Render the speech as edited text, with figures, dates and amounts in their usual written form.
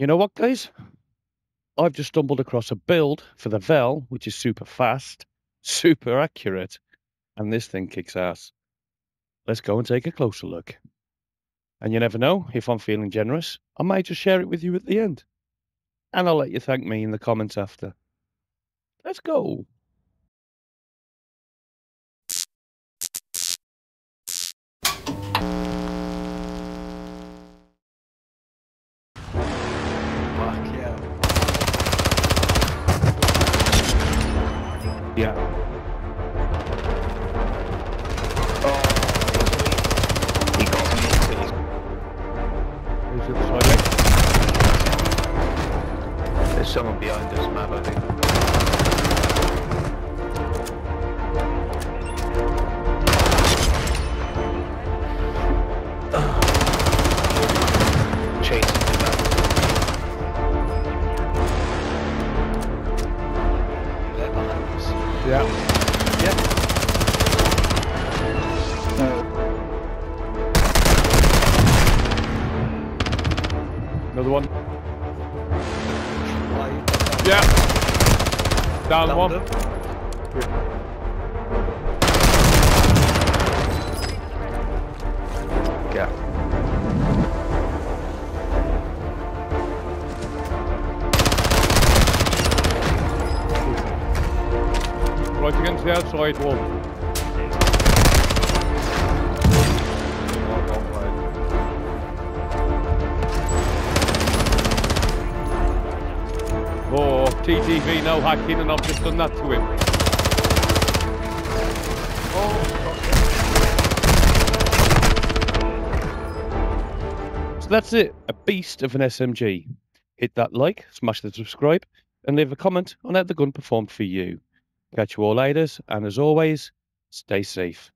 You know what, guys? I've just stumbled across a build for the Vel, which is super fast, super accurate, and this thing kicks ass. Let's go and take a closer look. And you never know, if I'm feeling generous, I might just share it with you at the end. And I'll let you thank me in the comments after. Let's go. Yeah. Oh, he got me until he's to the side. There's someone behind us, Mav, I think. Chasing me back. Yeah. Yep. Another one. Yeah. Down one. Yeah. Yeah. Right against the outside wall. Oh, TTV no hacking, and I've just done that to him. Oh. So that's it, a beast of an SMG. Hit that like, smash the subscribe, and leave a comment on how the gun performed for you. Catch you all later, and as always, stay safe.